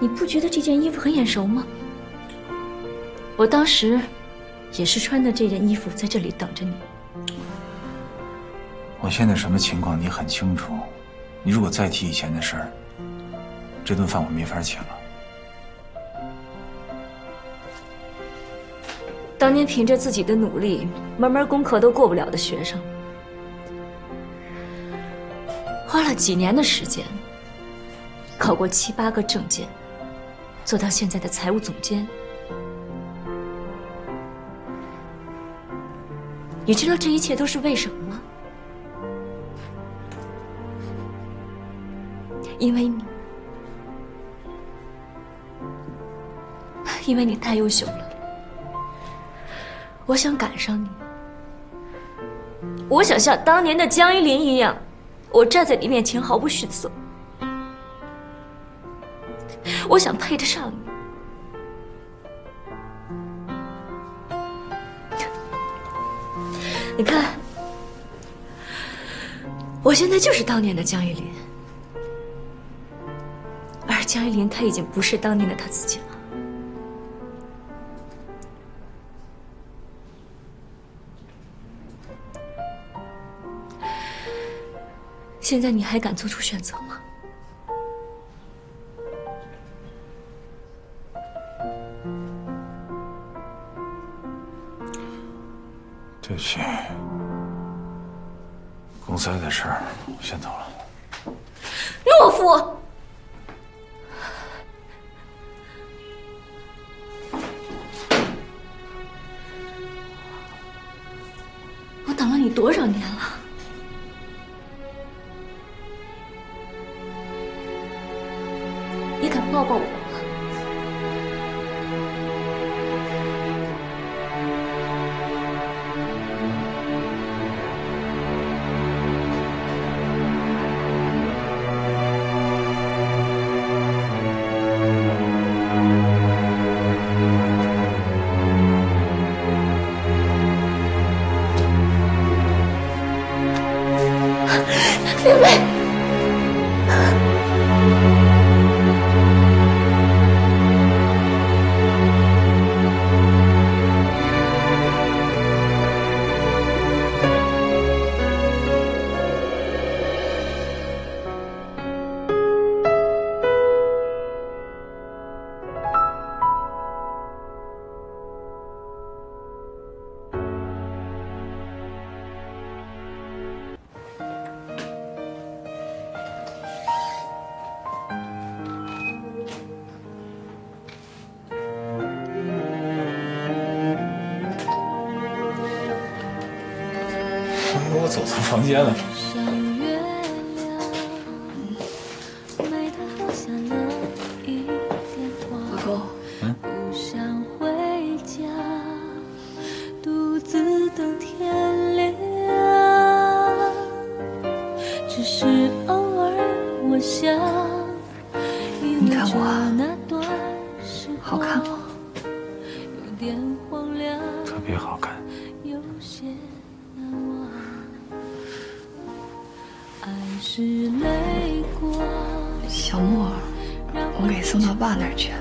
你不觉得这件衣服很眼熟吗？我当时也是穿的这件衣服在这里等着你。我现在什么情况你很清楚，你如果再提以前的事儿，这顿饭我没法请了。 当年凭着自己的努力，门功课都过不了的学生，花了几年的时间，考过7、8个证件，做到现在的财务总监。你知道这一切都是为什么吗？因为你太优秀了。 我想赶上你，我想像当年的江一林一样，我站在你面前毫不逊色。我想配得上你。你看，我现在就是当年的江一林，而江一林他已经不是当年的他自己了。 现在你还敢做出选择吗？对不起，公司还有点事儿，我先走了。懦夫！我等了你多少年了？ 抱抱我吧，明媚。 我走错房间了。老公，你看我，好看吗？特别好看。 小莫，我给送到爸那儿去了。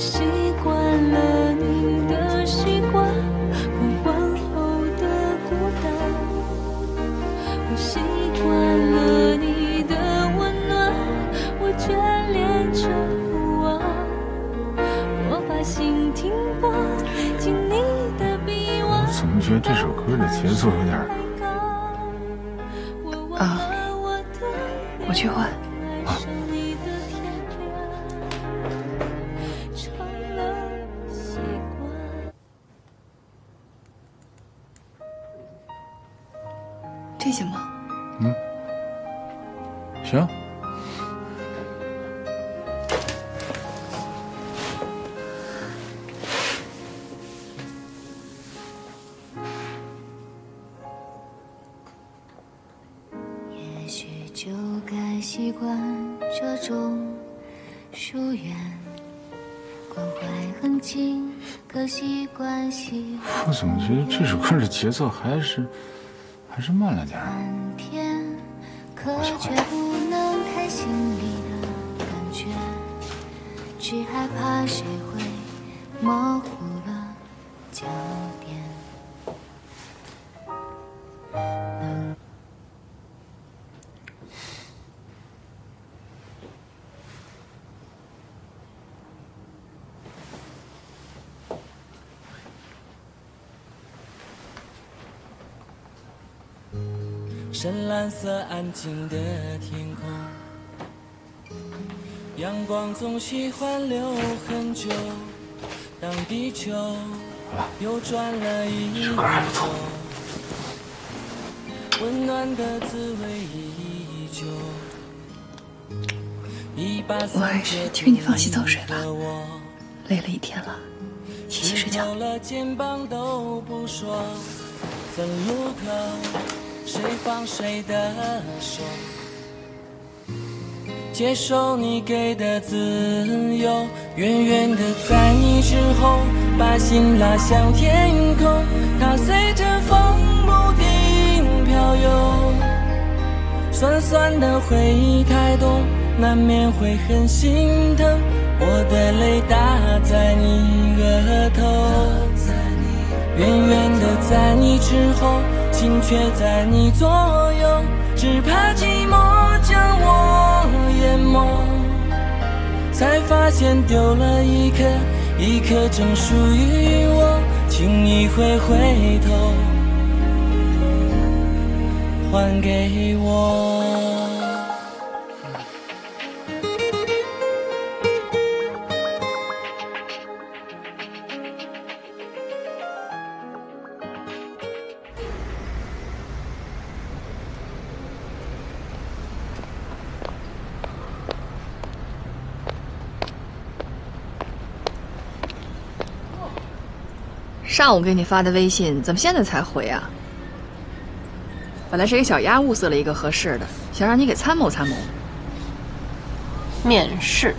习惯了你的习惯，我往后的孤单。我习惯了你的温暖，我眷恋着不忘。我把心停泊进你的臂弯。怎么觉得这首歌的节奏有点……啊，我去换。 这行吗？嗯，行。习惯这种疏远，关怀很近，可惜关系。我怎么觉得这首歌的节奏还是慢了点儿？我喜欢。 深蓝色安静的天空，阳光总喜欢留很久。当地球又转了一周，温暖的滋味依旧。我还是去给你放洗澡水吧，累了一天了，洗洗睡觉。 谁放谁的手？接受你给的自由，远远的在你之后，把心拉向天空，它随着风不停飘游。酸酸的回忆太多，难免会很心疼。我的泪打在你额头，远远的在你之后。 心却在你左右，只怕寂寞将我淹没。才发现丢了一颗，一颗正属于我，请你会回头还给我。 上午给你发的微信，怎么现在才回啊？本来是给小丫物色了一个合适的，想让你给参谋参谋。面试，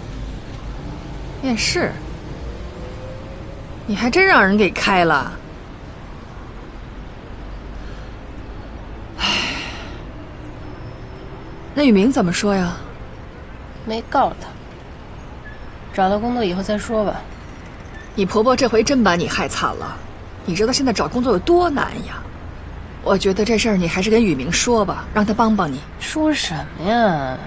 面试，你还真让人给开了。唉，那雨明怎么说呀？没告诉他，找到工作以后再说吧。你婆婆这回真把你害惨了。 你知道现在找工作有多难呀？我觉得这事儿你还是跟雨明说吧，让他帮帮你。说什么呀？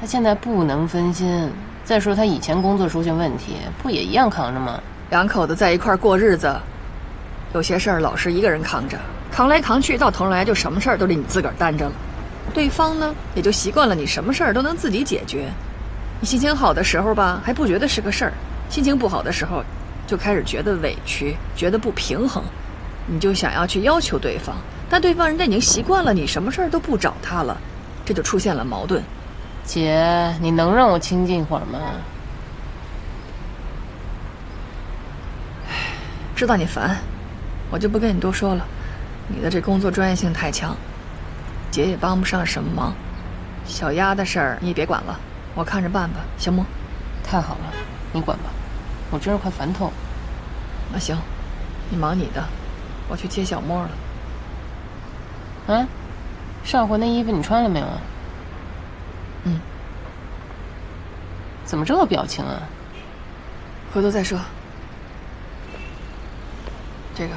他现在不能分心。再说他以前工作出现问题，不也一样扛着吗？两口子在一块儿过日子，有些事儿老是一个人扛着，扛来扛去，到头来就什么事儿都得你自个儿担着了。对方呢，也就习惯了你什么事儿都能自己解决。你心情好的时候吧，还不觉得是个事儿；心情不好的时候， 就开始觉得委屈，觉得不平衡，你就想要去要求对方，但对方人家已经习惯了你什么事儿都不找他了，这就出现了矛盾。姐，你能让我清静一会儿吗？知道你烦，我就不跟你多说了。你的这工作专业性太强，姐也帮不上什么忙。小丫的事儿你也别管了，我看着办吧，行吗？太好了，你管吧。 我真是快烦透。那行，你忙你的，我去接小莫了。啊，上回那衣服你穿了没有啊？嗯。怎么这表情啊？回头再说。这个。